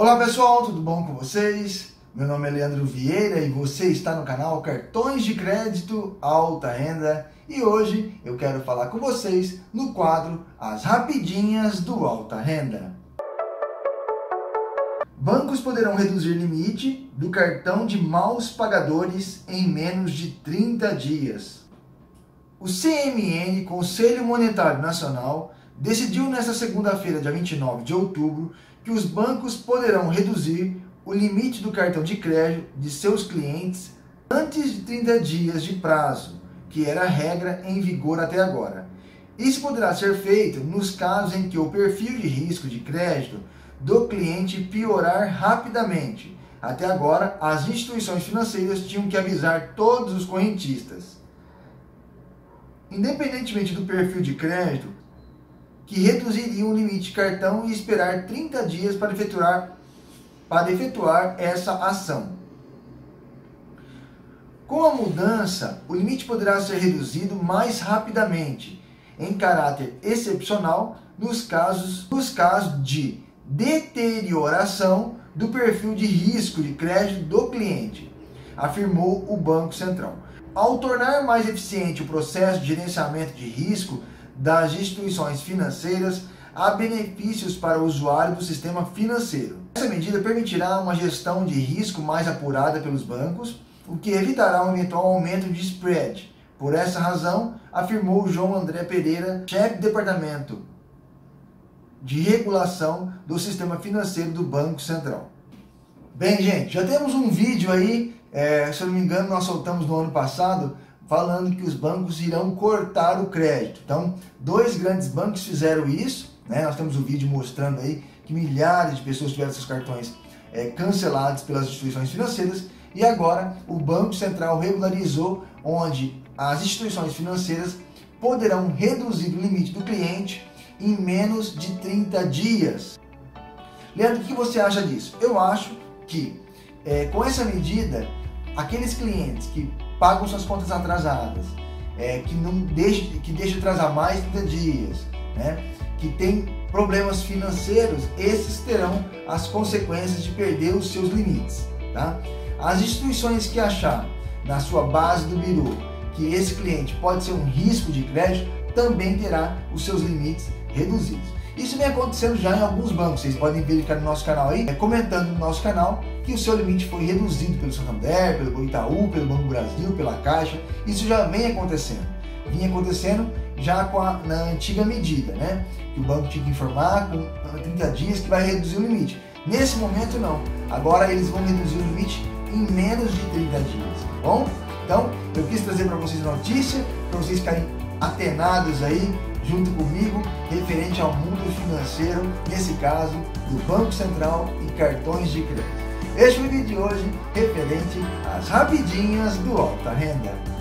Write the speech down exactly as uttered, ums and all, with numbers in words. Olá pessoal, tudo bom com vocês? Meu nome é Leandro Vieira e você está no canal Cartões de Crédito Alta Renda e hoje eu quero falar com vocês no quadro As Rapidinhas do Alta Renda. Bancos poderão reduzir limite do cartão de maus pagadores em menos de trinta dias. O C M N, Conselho Monetário Nacional, decidiu nesta segunda-feira, dia vinte e nove de outubro, que os bancos poderão reduzir o limite do cartão de crédito de seus clientes antes de trinta dias de prazo, que era a regra em vigor até agora. Isso poderá ser feito nos casos em que o perfil de risco de crédito do cliente piorar rapidamente. Até agora, as instituições financeiras tinham que avisar todos os correntistas. Independentemente do perfil de crédito, que reduziriam o limite de cartão e esperar trinta dias para efetuar, para efetuar essa ação. Com a mudança, o limite poderá ser reduzido mais rapidamente, em caráter excepcional, nos casos, nos casos de deterioração do perfil de risco de crédito do cliente, afirmou o Banco Central. Ao tornar mais eficiente o processo de gerenciamento de risco das instituições financeiras, há benefícios para o usuário do sistema financeiro. Essa medida permitirá uma gestão de risco mais apurada pelos bancos, o que evitará um eventual aumento de spread. Por essa razão, afirmou João André Pereira, chefe do Departamento de Regulação do Sistema Financeiro do Banco Central. Bem, gente, já temos um vídeo aí, é, se eu não me engano, nós soltamos no ano passado, falando que os bancos irão cortar o crédito. Então, dois grandes bancos fizeram isso, né? Nós temos um vídeo mostrando aí que milhares de pessoas tiveram seus cartões é, cancelados pelas instituições financeiras, e agora o Banco Central regularizou, onde as instituições financeiras poderão reduzir o limite do cliente em menos de trinta dias. Leandro, o que você acha disso? Eu acho que é, com essa medida, aqueles clientes que pagam suas contas atrasadas, é, que não deixe, que deixa atrasar mais trinta dias, né, que tem problemas financeiros, esses terão as consequências de perder os seus limites, tá? As instituições que achar na sua base do biro que esse cliente pode ser um risco de crédito, também terá os seus limites reduzidos. Isso vem acontecendo já em alguns bancos, vocês podem verificar no nosso canal aí, comentando no nosso canal, que o seu limite foi reduzido pelo Santander, pelo Itaú, pelo Banco do Brasil, pela Caixa. Isso já vem acontecendo. Vinha acontecendo já com a, na antiga medida, né? Que o banco tinha que informar com trinta dias que vai reduzir o limite. Nesse momento não. Agora eles vão reduzir o limite em menos de trinta dias, tá bom? Então, eu quis trazer para vocês notícia, para vocês ficarem atenados aí, junto comigo, referente ao mundo financeiro, nesse caso, do Banco Central e cartões de crédito. Este é o vídeo de hoje, referente às rapidinhas do Alta Renda.